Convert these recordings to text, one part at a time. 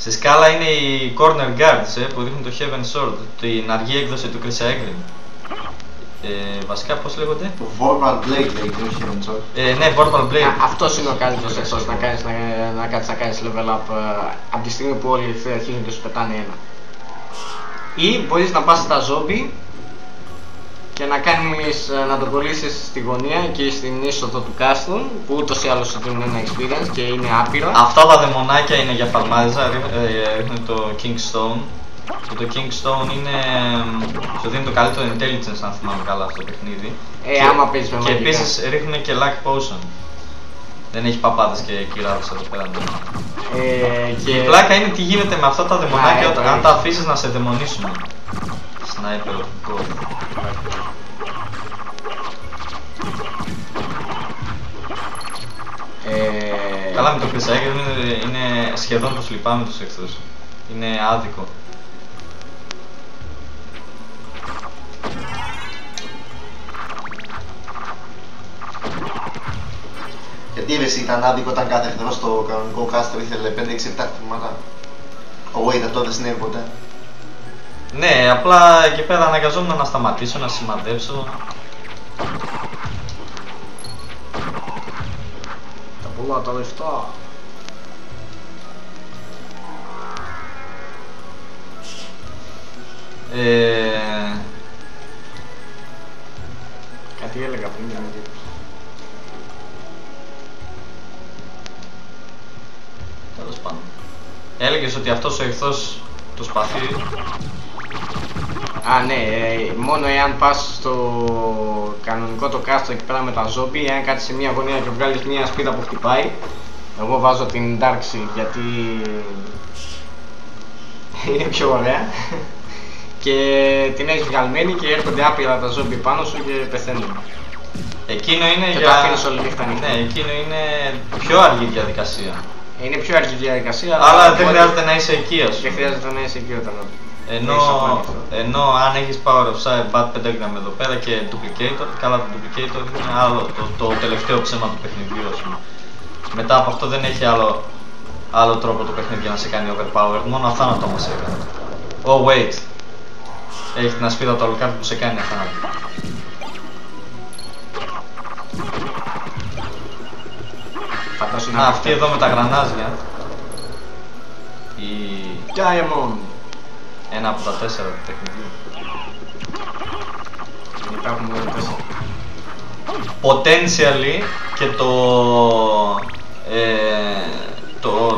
Στη σκάλα είναι οι corner guards που δείχνουν το Heaven Sword, την αργή έκδοση του Crissaegrim. Βασικά πώς λέγονται? Vorpal Blade λέγεται, όχι Heaven Sword. Ναι, Vorpal Blade. Αυτός είναι ο καλύτερος εξός να κάνεις level up από τη στιγμή που όλοι αρχίζουν και σου πετάνε ένα. Ή μπορείς να πας στα zombie και να κάνεις, να τον κολλήσεις στη γωνία εκεί στην είσοδο του κάστρου που ούτως ή άλλως σου δίνουν ένα experience και είναι άπειρα. Αυτά τα δαιμονάκια είναι για παλμάριζα, ρίχνουν το King Stone. Και το King Stone είναι, σου δίνει το καλύτερο intelligence αν θυμάμαι καλά αυτό το παιχνίδι. Άμα παίζεις με μαγικά. Και επίσης ρίχνουν και luck potion. Δεν έχει παπάδες και κυράδες εδώ πέρα. Και η πλάκα είναι τι γίνεται με αυτά τα δαιμονάκια όταν αν τα αφήσεις να σε δαιμονίσουν. Σνάιπερ of God. Καλά, με το Crissaegrim είναι σχεδόν τους λυπάμαι τους εχθρούς. Είναι άδικο. Γιατί ρε εσύ ήταν άδικο όταν κάθε εχθρός στο κανονικό κάστρο ήθελε 5-6-7 χτυπήματα. Ο Wade τότε δεν είναι ποτέ. Ναι, απλά εκεί πέρα αναγκαζόμουν να σταματήσω, να σημαντέψω. Τα πολλά τα λεφτά. Κάτι έλεγα πριν για να δείξω. Τέλος πάντων. Έλεγες ότι αυτός ο εχθρός το σπαθί. Α, ναι, μόνο εάν πας στο κανονικό το κάστρο εκεί πέρα με τα ζόμπι, εάν κάτσεις σε μια γωνία και βγάλεις μια σπίδα που χτυπάει, εγώ βάζω την Darksy γιατί είναι πιο ωραία και την έχεις βγαλμένη και έρχονται άπειρα τα ζόμπι πάνω σου και πεθαίνουν. Εκείνο είναι και για... το όλη νύχτα. Ναι, εκείνο είναι πιο αργή διαδικασία. Είναι πιο αργή διαδικασία, αλλά δεν χρειάζεται να είσαι εκεί, ας πούμε. Και χρειάζεται να είσαι εκεί όταν... Ενώ αν έχεις power of sight, bad pentagram εδώ πέρα και duplicator, καλά το duplicator είναι άλλο, το τελευταίο ψέμα του παιχνιδιού, ας πούμε. Μετά από αυτό δεν έχει άλλο τρόπο το παιχνίδι για να σε κάνει overpowered, μόνο αθάνατο μας έκανε. Oh wait, έχει την ασπίδα του Alucard που σε κάνει αθάνατο. Αυτή εδώ με τα γρανάζια. Η... Diamond! Ένα από τα 4 του παιχνιδιού. Υπάρχουν μόνο 4. Potentially και το...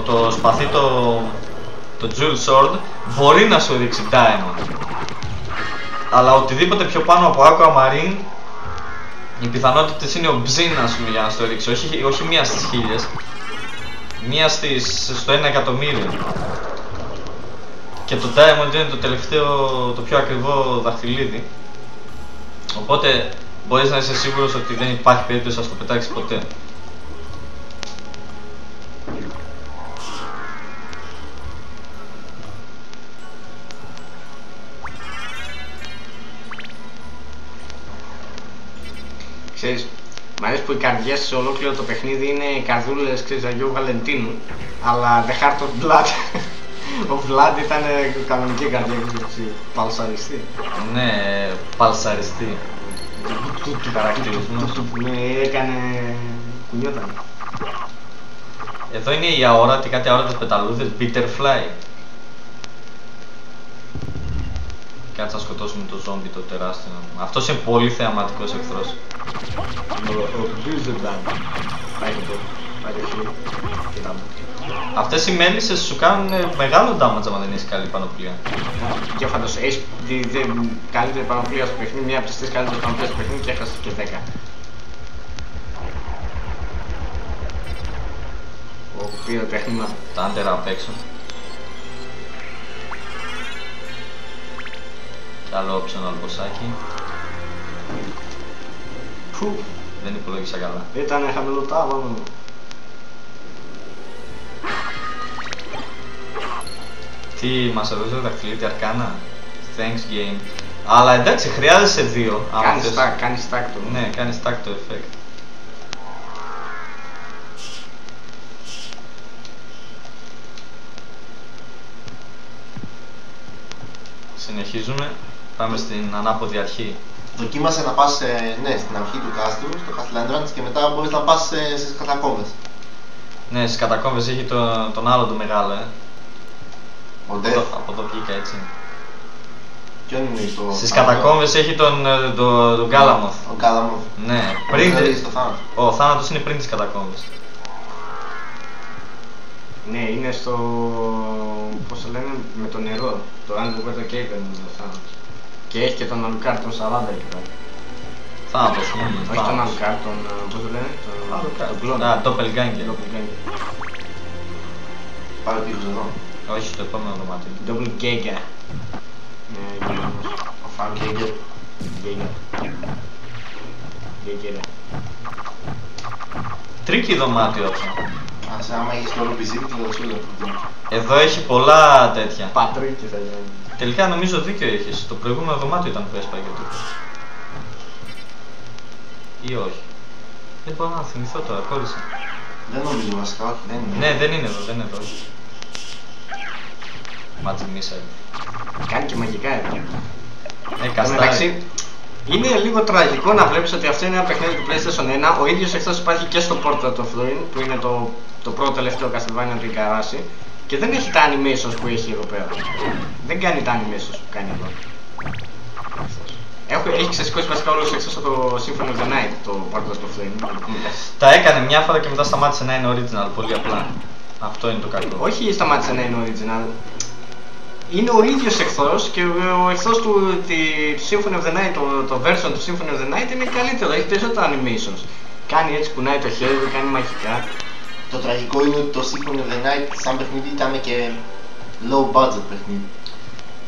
το σπαθί το Jules Sword μπορεί να σου ρίξει Diamond. Αλλά οτιδήποτε πιο πάνω από Aquamarine οι πιθανότητες είναι ομπζίν, ας πούμε, για να στο ρίξει. Όχι μία στις 1000. Μία στο 1 εκατομμύριο. Και το Diamond είναι το τελευταίο, το πιο ακριβό δαχτυλίδι. Οπότε μπορείς να είσαι σίγουρος ότι δεν υπάρχει περίπτωση να το πετάξεις ποτέ. Ξέρεις, μ' αρέσει που οι καρδιές σε ολόκληρο το παιχνίδι είναι οι καρδούλες, ξέρεις, Αγίου Βαλεντίνου. Αλλά the heart of blood. Ο Βλάντ ήταν κανονική καρδιά, παλσαριστή. Ναι, παλσαριστή. Του χαρακτηρισμού. Έκανε... κουνιόταν. Εδώ είναι η αόρατη, κάτι αόρατες πεταλούδες, Bitterfly. Κάτσε να σκοτώσουμε το ζόμπι το τεράστιο. Αυτός είναι πολύ θεαματικός εχθρός. Ο Blizzard. Πάει το χέρι. Κοιτάμε. Αυτές οι μέλισσες σου κάνουν μεγάλο damage άμα δεν έχεις καλή πανοπλία. Και φαντάζομαι, έχεις την καλύτερη πανοπλία στο παιχνίδι, μία από τις 3 καλύτερες πανοπλίες στο παιχνίδι και έχασες και 10. Πήρε τέχνημα. Τα άντερα απ' έξω. Κι άλλο optional μποσάκι. Που δεν υπολόγισα καλά. Ήτανε χαμηλό τάβανο. Τι μας έδωσε τα δαχτυλίδια αρκάνα. Thanks game. Αλλά εντάξει, χρειάζεσαι δύο. Κάνεις τάκτο. Ναι, κάνεις τάκτο effect. Συνεχίζουμε. Πάμε στην ανάποδη αρχή. Δοκίμασε να πας ναι, στην αρχή του κάστρου, στο Castle και μετά μπορείς να πας στις κατακόμβες. Ναι, στις κατακόμβες έχει τον άλλο το μεγάλο, από εδώ βγήκα, έτσι. Ποιον είναι το... Στις κατακόμβες έχει τον Galamoth. Τον Galamoth. Ναι, πριν... Ο θάνατος είναι πριν τις κατακόμβες. Ναι, είναι στο... πώς το λένε, με το νερό. Το Underwater Cavern είναι ο θάνατος. Και έχει και τον Alucard, τον 40 εκεί πέρα. Θάνατος, όχι τον Alucard, τον... πώς το λένε, τον κλόντ. Α, Doppelganger. Πάρε πίσω εδώ. Όχι, στο επόμενο δωμάτιο. Doppelganger. Ναι, ο Φαγκέγκερ. Γκέγκερ. Τρίκι δωμάτιο αυτό. Ας άμα έχεις το ρουμπιζίκι του δοσούλου. Εδώ έχει πολλά τέτοια. Πατρίκι θα γίνει. Τελικά νομίζω δίκιο έχεις. Το προηγούμενο δωμάτιο ήταν που έσπαγε το. Ή όχι. Δεν μπορώ να θυμηθώ τώρα, κόλλησα. Δεν νομίζω βασικά, όχι, δεν είναι. Ναι, δεν είναι εδώ, δεν είναι εδώ. Ματζιμίσα εδώ. Κάνει και μαγικά εδώ. Καστάρι. Είναι λίγο τραγικό να βλέπεις ότι αυτό είναι ένα παιχνίδι του PlayStation 1. Ο ίδιος εχθρός υπάρχει και στο Portal of Floyd, που είναι το πρώτο τελευταίο Castlevania του Ικαράση. Και δεν έχει τα animations που έχει εδώ πέρα. Δεν κάνει τα animations που κάνει εδώ. Έχει ξεσηκώσει βασικά όλους εξής από το Symphony of the Night, το Portal of Floyd. Τα έκανε μια φορά και μετά σταμάτησε να είναι original, πολύ απλά. Αυτό είναι το κακό. Όχι σταμάτησε να είναι original. Είναι ο ίδιος εχθρός και ο εχθρός του Symphony of the Night, το version του Symphony of the Night είναι καλύτερο, έχει περισσότερα animations. Κάνει έτσι, κουνάει το χέρι, κάνει μαγικά. Το τραγικό είναι ότι το Symphony of the Night σαν παιχνίδι ήταν και low budget παιχνίδι.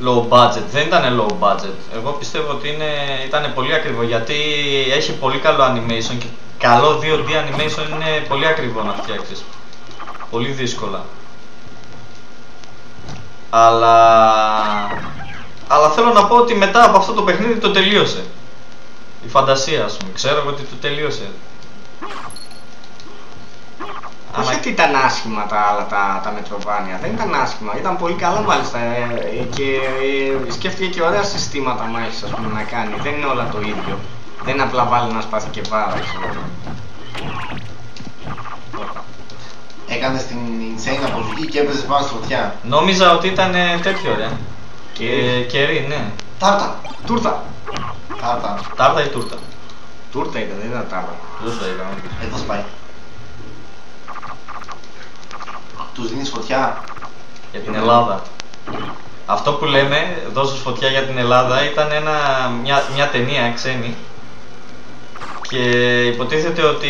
Low budget, δεν ήταν low budget. Εγώ πιστεύω ότι ήταν πολύ ακριβό γιατί έχει πολύ καλό animation και καλό 2D animation είναι πολύ ακριβό να φτιάξεις. Πολύ δύσκολα. Αλλά θέλω να πω ότι μετά από αυτό το παιχνίδι το τελείωσε. Η φαντασία, ας πούμε. Ξέρω ότι το τελείωσε. Όχι ότι ήταν άσχημα τα άλλα τα Metroidvania. Δεν ήταν άσχημα. Ήταν πολύ καλά μάλιστα. Και σκέφτηκε και ωραία συστήματα μάχης, ας πούμε, να κάνει. Δεν είναι όλα το ίδιο. Δεν είναι απλά βάλει ένα σπάθι και βάρα. Έκανε την insane αποφυγή και έπαιζε πάνω στη φωτιά. Νόμιζα ότι ήταν τέτοιο ρε. Κερί, ναι. Τάρτα. Τούρτα. Τάρτα. Τάρτα ή τούρτα. Τούρτα ήταν, δεν ήταν τάρτα. Τούρτα ήταν. Εδώ σπάει. Τους δίνεις φωτιά. Για την Ελλάδα. Αυτό που λέμε, δώσες φωτιά για την Ελλάδα, ήταν μια ταινία ξένη. Και υποτίθεται ότι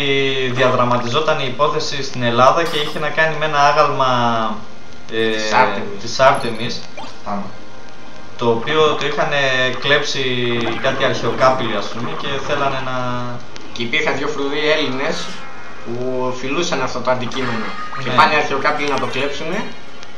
διαδραματιζόταν η υπόθεση στην Ελλάδα και είχε να κάνει με ένα άγαλμα της Άρτεμις, το οποίο το είχαν κλέψει κάτι αρχαιοκάπηλοι, ας πούμε, και θέλανε να... Και υπήρχαν δύο φρουροί Έλληνες που φιλούσαν αυτό το αντικείμενο, ναι. Και πάνε αρχαιοκάπηλοι να το κλέψουνε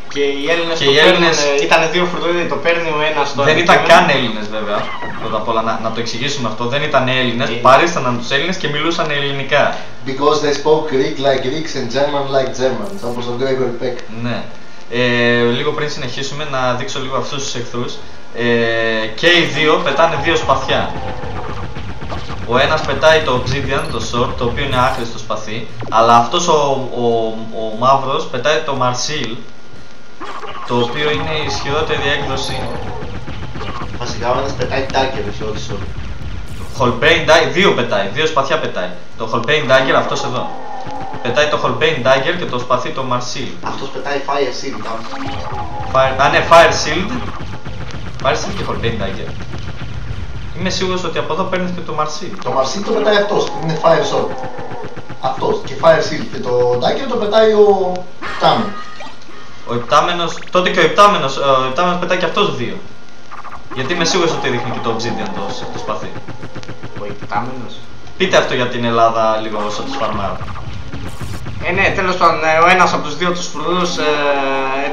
και οι Έλληνες και το παίρνουν, ήταν δύο φρουροί, το παίρνει ο ένας στο αντικείμενο. Δεν ήταν καν Έλληνες βέβαια. Πρώτα απ' όλα να το εξηγήσουμε αυτό, δεν ήταν Έλληνες, παρίσταναν τους Έλληνες και μιλούσαν ελληνικά. Because they spoke Greek like Greeks and German like Germans, όπως τον Gregory Peck. Ναι. Λίγο πριν συνεχίσουμε να δείξω λίγο αυτούς τους εχθρούς. Και οι δύο πετάνε δύο σπαθιά. Ο ένας πετάει το Obsidian, το Sword, το οποίο είναι άχρηστο σπαθί, αλλά αυτός ο μαύρος πετάει το Marsil, το οποίο είναι η ισχυρότερη έκδοση. Βασικά ο ένας πετάει Dagger, όχι όλη Sword. Holbein Dagger, δύο πετάει, δύο σπαθιά πετάει. Το Holbein Dagger, αυτός εδώ. Πετάει το Holbein Dagger και το σπαθί το Marsil. Αυτός πετάει Fire Shield, α, ναι, Fire Shield. Fire Shield και Holbein Dagger. Είμαι σίγουρος ότι από εδώ παίρνεις και το Marsil. Το Marsil το πετάει αυτός, είναι Fire Sword. Αυτός και Fire Shield και το Dagger το πετάει ο Υπτάμενος. Ο Υπτάμενος, τότε και ο Υπτάμενος πετάει και αυτός δύο. Γιατί είμαι σίγουρος ότι δείχνει και το Obsidian το σπαθί. Ο Υπτάμενος. Πείτε αυτό για την Ελλάδα λίγο όσο τους φαρμάρω. Ναι, τέλος πάντων, ο ένας από τους δύο τους φρουρούς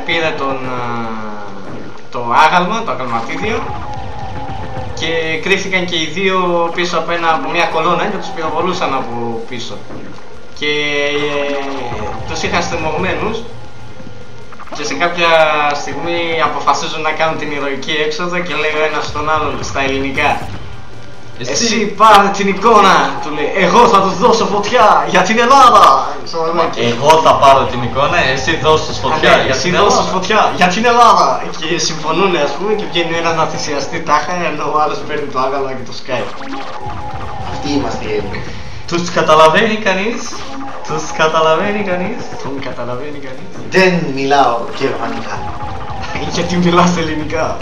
πήρε το άγαλμα, το αγαλματίδιο. Και κρύφτηκαν και οι δύο πίσω από μια κολόνα και τους πυροβολούσαν από πίσω. Και τους είχαν στριμωγμένους και σε κάποια στιγμή αποφασίζουν να κάνουν την ηρωική έξοδο και λέει ο ένας στον άλλον στα ελληνικά. Εσύ πάρε την εικόνα, του λέει. Εγώ θα του δώσω φωτιά για την Ελλάδα. Εγώ θα πάρω την εικόνα, εσύ δώσεις φωτιά, ναι, για εσύ την δώσεις φωτιά για την Ελλάδα. Και συμφωνούν, ας πούμε, και βγαίνει ένας να θυσιαστεί τάχα ενώ ο άλλος παίρνει το άγαλμα και το σκάει. Αυτοί είμαστε οι Έλληνες. Τους καταλαβαίνει κανείς. Τους καταλαβαίνει κανείς. Τον καταλαβαίνει κανείς. Δεν μιλάω γερμανικά. Γιατί μιλάς ελληνικά.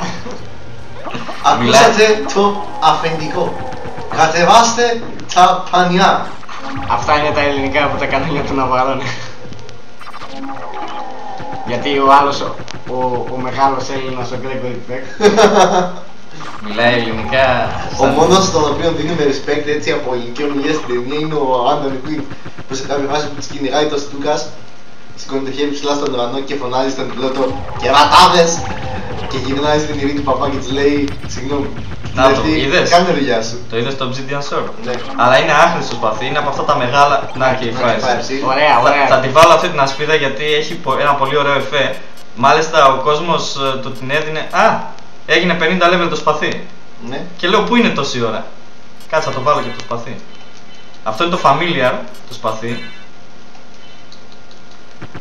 Ακούσατε το αφεντικό. Κατεβάστε τα πανιά. Αυτά είναι τα ελληνικά από τα κανάλια του Ναβαρών. Γιατί ο άλλος, ο μεγάλος Έλληνας, ο Γκρέγκορι Πέκ, μιλάει ελληνικά. Ο μόνος στον οποίο δίνουμε respect έτσι από ελληνική ομιλία στην ταινία είναι ο Άντωνι Κουίν, που σε κάποια φάση που της κυνηγάει το Στούκας, σηκώνει το χέρι ψηλά στον ουρανό και φωνάζει στον πιλότο «Κερατάδες!» και γυρνάει στην ειρήνη του παπά και της λέει «Συγγνώμη». Να το είδες. Κάνε δουλειά σου. Το είδες στο Obsidian Sword. Ναι. Αλλά είναι άχρηστο σπαθί, είναι από αυτά τα μεγάλα. Να και η φάση. Ωραία, ωραία. Θα τη βάλω αυτή την ασπίδα γιατί έχει ένα πολύ ωραίο εφέ. Μάλιστα ο κόσμος του την έδινε. Α! Έγινε 50 level το σπαθί. Ναι. Και λέω πού είναι τόση ώρα. Κάτσε να το βάλω και το σπαθί. Αυτό είναι το familiar, το σπαθί.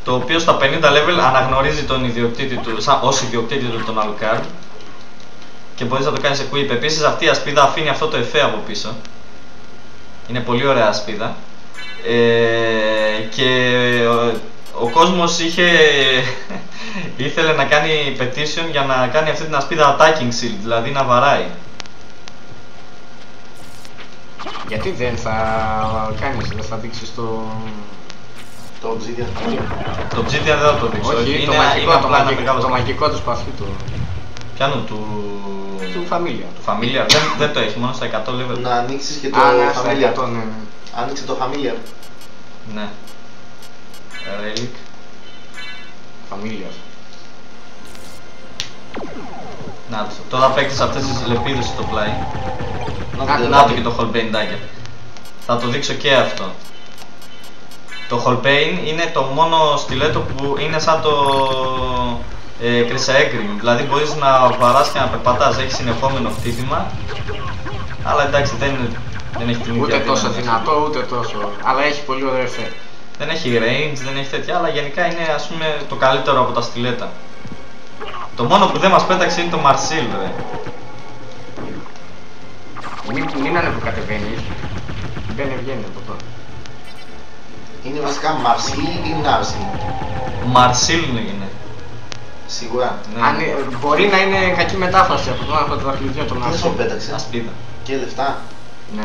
Το οποίο στα 50 level αναγνωρίζει τον ιδιοκτήτη του, ως ιδιοκτήτη του τον Alucard. Και μπορείς να το κάνεις equip. Επίσης αυτή η ασπίδα αφήνει αυτό το εφέ από πίσω. Είναι πολύ ωραία ασπίδα. Και ο κόσμος ήθελε να κάνει petition για να κάνει αυτή την ασπίδα attacking shield, δηλαδή να βαράει. Γιατί δεν θα κάνεις, δεν θα δείξεις το Obsidian? Το Obsidian δεν θα το δείξω. Όχι, είναι το μαγικό του σπαθιού του. Πιάνουν του Familiar. Του Familiar δεν το έχει, μόνο στα 100 level. Να ανοίξεις και το Familiar. Ναι. Άνοιξε το Familiar. Ναι. Relic. Familiar. Να το, τώρα παίξεις αυτές τις λεπίδες στο πλάι. Να το και το Holbein Dagger. Θα το δείξω και αυτό. Το Holbein είναι το μόνο στιλέτο που είναι σαν το... Crissaegrim, δηλαδή μπορείς να βαράς και να περπατάς, έχει συνεχόμενο χτύπημα. Αλλά εντάξει δεν έχει την ίδια. Ούτε τόσο δυνατό, ούτε τόσο, αλλά έχει πολύ ωραίο εφέ. Δεν έχει range, δεν έχει τέτοια, αλλά γενικά είναι ας πούμε το καλύτερο από τα στιλέτα. Το μόνο που δεν μας πέταξε είναι το Marsil, ρε. Μην ανεβοκατεβαίνει, δεν βγαίνει από τώρα. Είναι βασικά Marsil ή Narsil. Marsil είναι. Σίγουρα. Ναι. Αν, μπορεί να είναι κακή μετάφραση από το δαχτυλίδι των άλλων. Πόσο πέταξε. Ασπίδα. Και λεφτά. Ναι.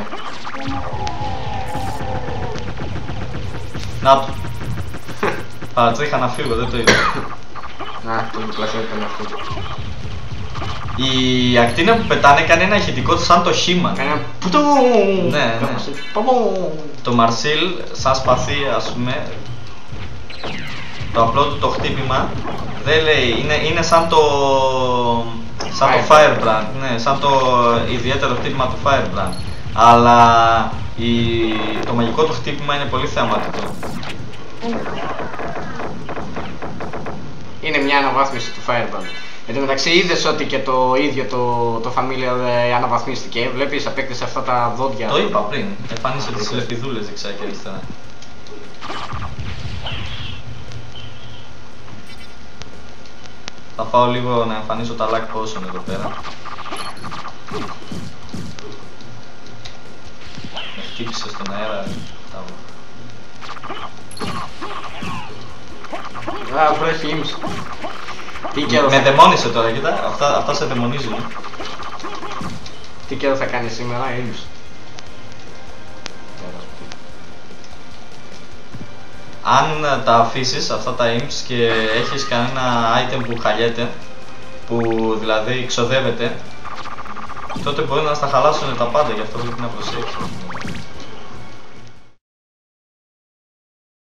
Να το. Παρατρίχα να φύγω, δεν το είδα. Να, το διπλασιό ήταν αυτό. Η ακτίνα που πετάνε κάνει ένα ηχητικό σαν το χήμα. Κανένα πουτο. Ναι, ναι. Το Marsil, σαν σπαθί ας πούμε. Το απλό του το χτύπημα. Δεν λέει, είναι σαν το Firebrand, ναι, σαν το ιδιαίτερο χτύπημα του Firebrand. Αλλά το μαγικό του χτύπημα είναι πολύ θεαματικό. Είναι μια αναβάθμιση του Firebrand. Εν τω μεταξύ είδες ότι και το ίδιο το Familiar αναβαθμίστηκε, βλέπεις απέκτησε αυτά τα δόντια. Το είπα πριν, εμφάνισε τις λεπιδούλες δεξιά και αριστερά. Θα πάω λίγο να εμφανίσω τα lag potion εδώ πέρα. Με χτύπησε στον αέρα. Βράβο, έχει ήμψη. Με δαιμόνισε τώρα, κοίτα. Αυτά σε δαιμονίζουν. Τι καιρό θα κάνει σήμερα, ήμψη. Αν τα αφήσεις αυτά τα imps και έχεις κανένα item που χαλιέται, που δηλαδή ξοδεύεται, τότε μπορεί να στα χαλάσουν τα πάντα, γι' αυτό πρέπει να προσέξεις.